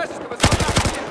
rest of us are back here.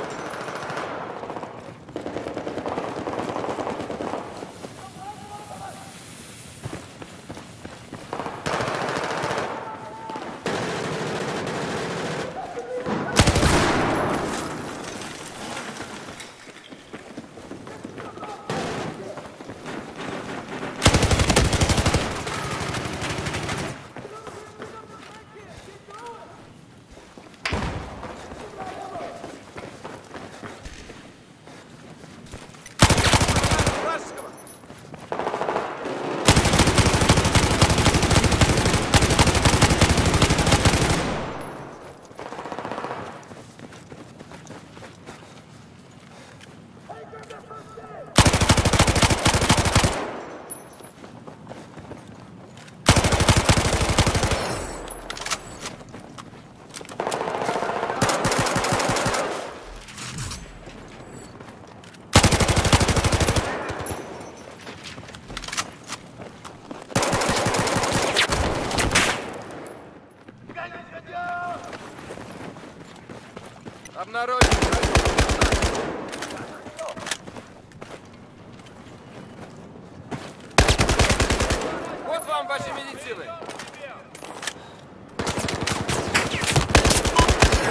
Вот вам ваши медицины.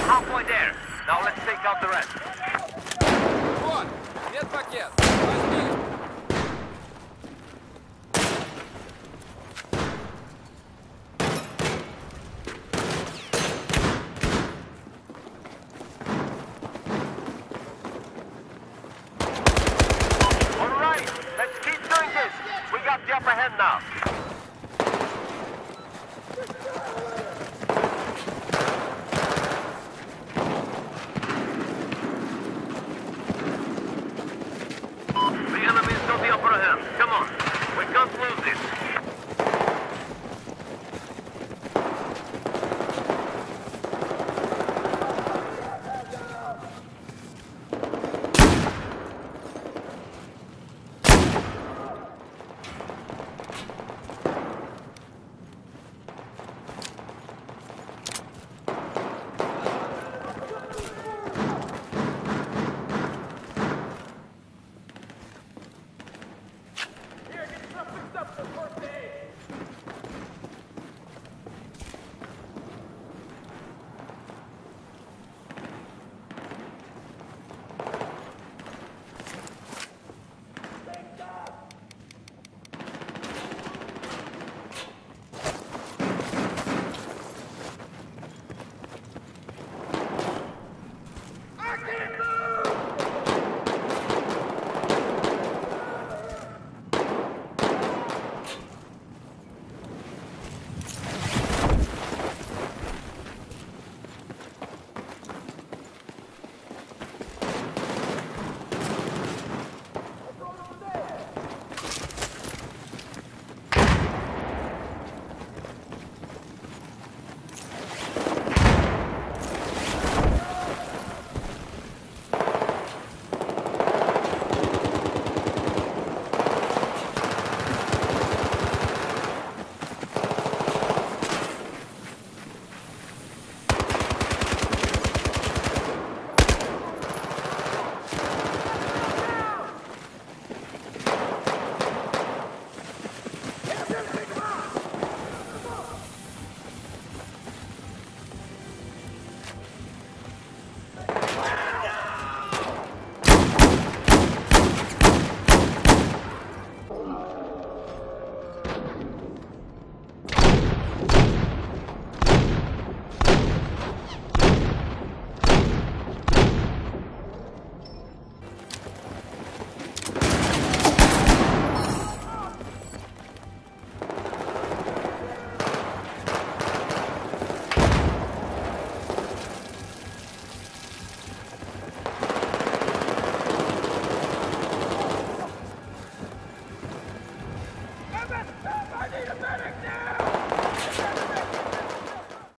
Halfway there. Now let's take out the rest. Вот, медпакет. Возьми. Now.